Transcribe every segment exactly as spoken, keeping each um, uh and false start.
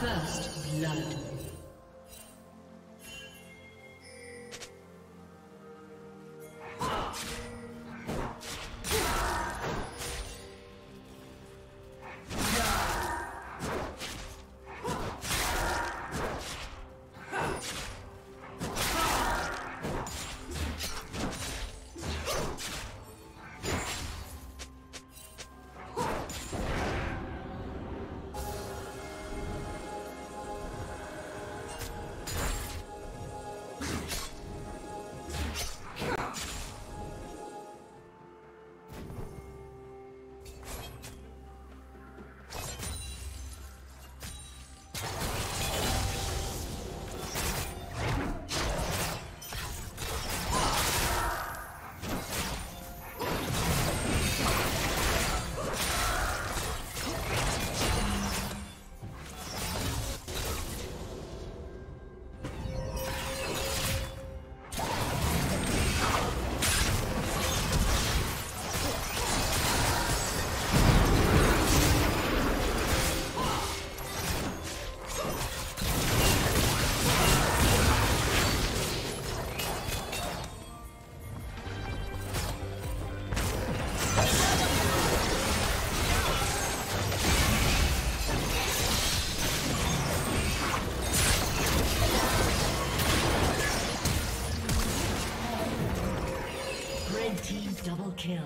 First blood. Kill.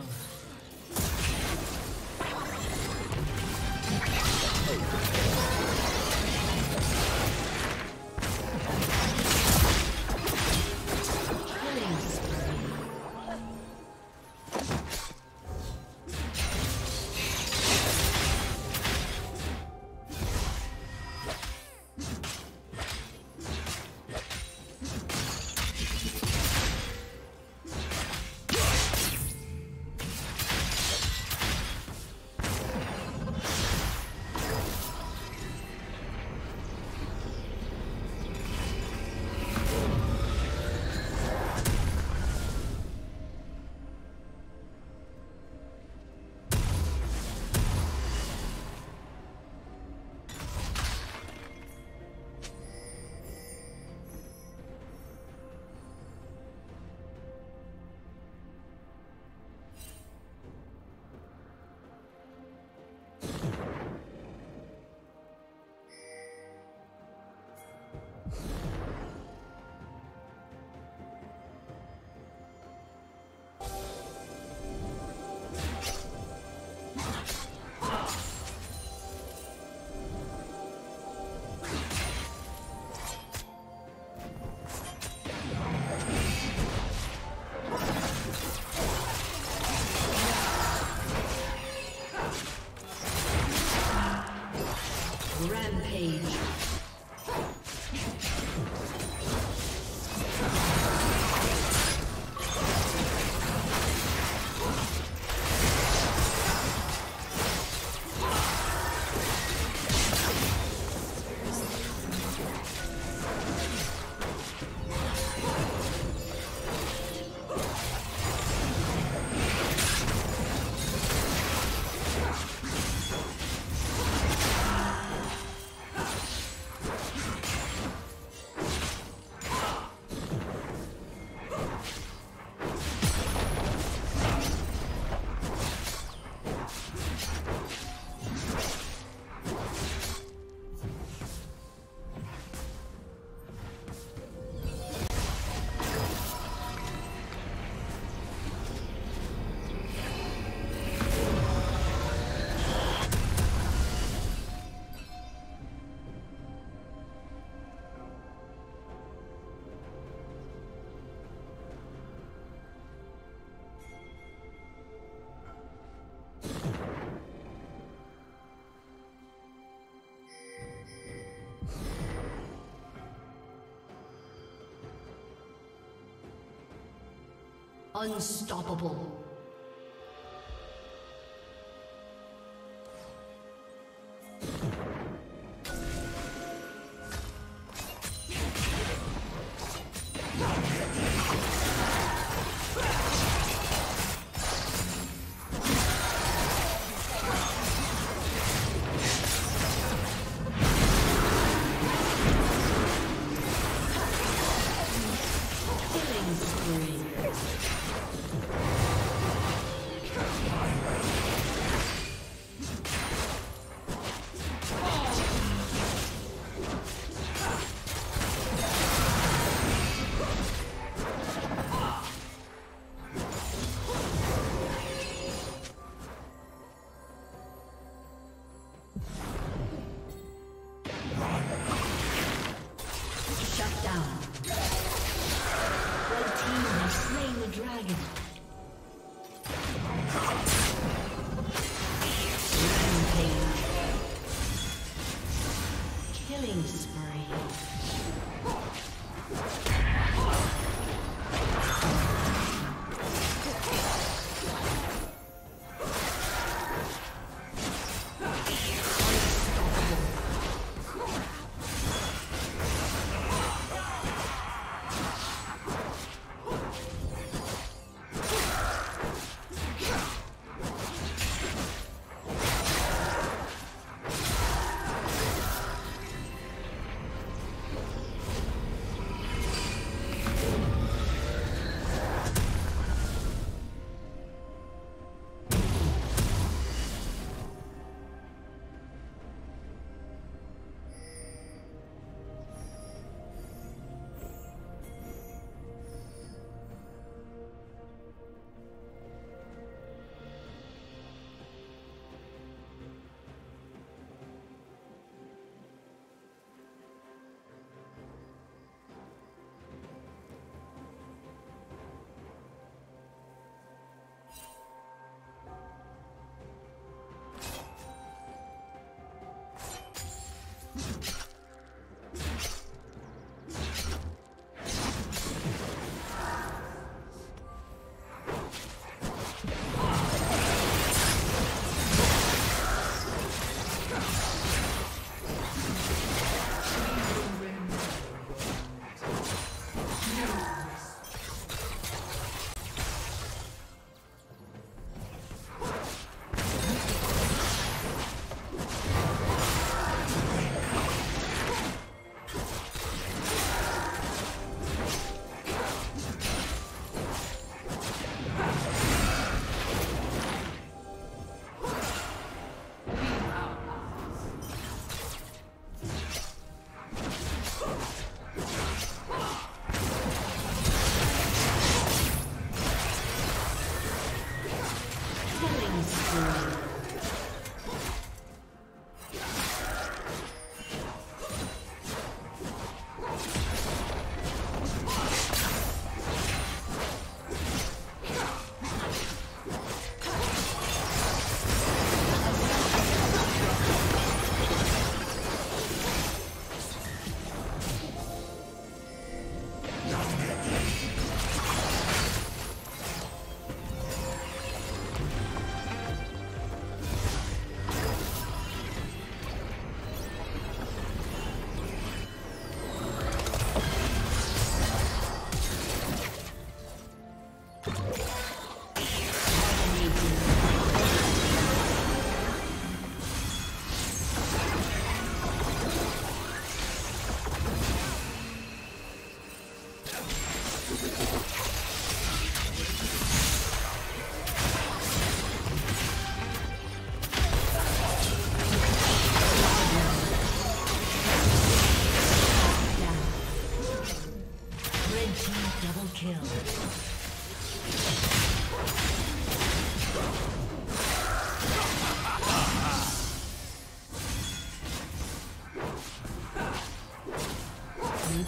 Unstoppable.